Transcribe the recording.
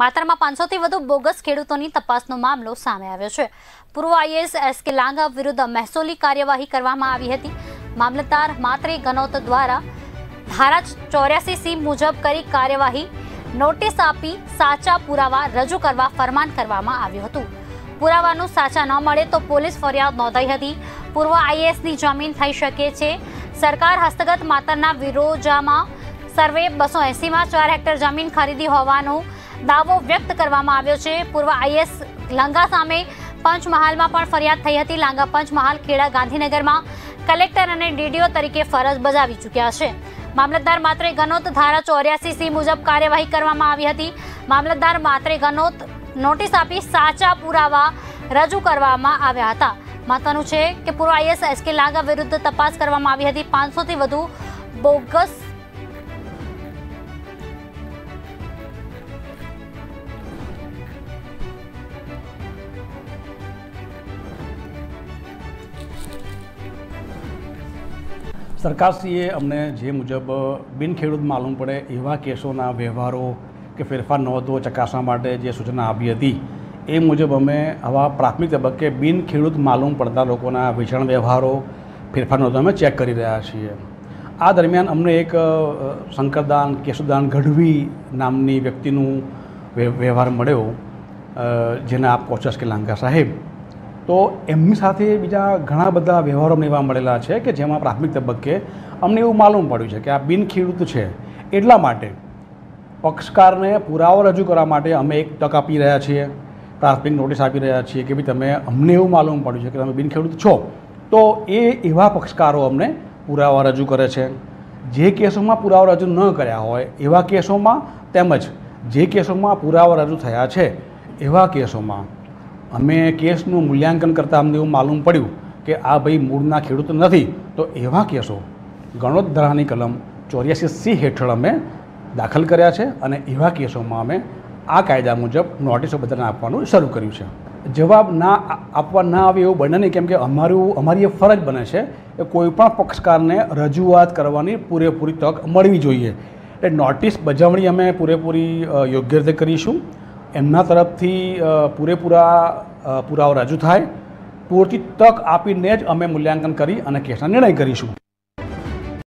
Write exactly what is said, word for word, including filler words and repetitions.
માત્રામાં पांच सौ થી વધુ બોગસ ખેડૂતોની તપાસનો મામલો સામે આવ્યો છે। પૂર્વ આઈએએસ એસ.કે. લાંગા વિરુદ્ધ મહેસૂલી કાર્યવાહી કરવામાં આવી હતી। મામલતદાર માત્રે ગનોત દ્વારા धारा चौरासी सी मुजब करी कार्यवाही नोटिस आपी साचा पुरावा रजू करवा फरमान करवामां आव्युं हतुं। पुरावानो साचा न मळे तो पोलीस फरियाद नोंधाई हती। पूर्व आईएएस नी जमीन थई शके छे। सरकार हस्तगत मातरना विरोजामां सर्वे बसो एसी में चार हेक्टर जमीन खरीदी होवानो दावो व्यक्त करवामां आव्यो छे। पूर्व आईएएस लांगा सामे पंचमहाल में पण फरियाद थई हती। लांगा पंचमहाल खेड़ा गांधीनगर में कलेक्टर अने डीडीओ तरीके फरज बजावी चूक्या छे। मामलतदार मात्रे गनोत धारा चौरासी सी मुजब कार्यवाही करवामां आवी हती। मामलतदार मात्रे गनोत नोटिस आपी साचा पुरावा रजू करवामां आव्या हता। महत्वनुं छे के पूर्व आईएएस एस.के. लांगा विरुद्ध तपास करवामां आवी हती। पांच सौ थी वधु बोगस सरकारश्रीए अमने जे मुजब बिन खेडूत मालूम पड़े एवा केसोना व्यवहारों के फेरफार नोंधो चकासवा माटे जे सूचना आपी हती ए मुजब अमे हवा प्राथमिक तबक्के बिन खेडूत मालूम पड़ता लोकोना वेचाण व्यवहारों फेरफार नोंधो अमे चेक करी रह्या छीए। आ दरमियान अमने एक शंकरदान केशुदान गढ़वी नामनी व्यक्तिनो व्यवहार मळ्यो जेना आप कोच एस.के. लांगा साहेब तो एमनी साथे बीजा घणा बधा व्यवहारों में एवा मळेला छे के जेमां प्राथमिक तबक्के अमने एवुं मालूम पड्युं छे के आ बिन खेडूत छे। एटला माटे पक्षकारने पुरावो रजू करवा माटे अमे एक तक आपी रह्या छीए। प्राथमिक नोटिस आपी रह्या छीए के भाई तमे अमने एवुं मालूम पड्युं छे के तमे बिन खेडूत छो तो ए एवा पक्षकारो अमने पुरावा रजू करे छे। जे केसोमां पुरावा रजू न कर्या होय एवा केसोमां તેમજ जे केसोमां पुरावा रजू थया छे एवा केसोमां अमे केसनु मूल्यांकन करता अमने एवुं मालूम पड्युं के आ भाई मूळना खेडूत नथी तो एवा केसो गणोत धारानी कलम चौरासी सी हेठळ अमे दाखल कर्या छे अने एवा केसोमां अमे आ कायदा मुजब नोटिसो बधाने आपवानुं शरू कर्युं छे। जवाब ना आपवा ना आवे एवुं बने नहीं केम के अमारुं अमारी ए फरज बने छे के कोईपण पक्षकारने रजूआत करवानी पूरेपूरी तक मळवी जोईए। एटले नोटिस बजावणी अमे पूरेपूरी योग्य रीते करीशुं। एमना तरफथी पूरेपूरा पुरावा रजू थाय पूरती तक आपीने ज अमे मूल्यांकन करी अने केसनो निर्णय करीशुं।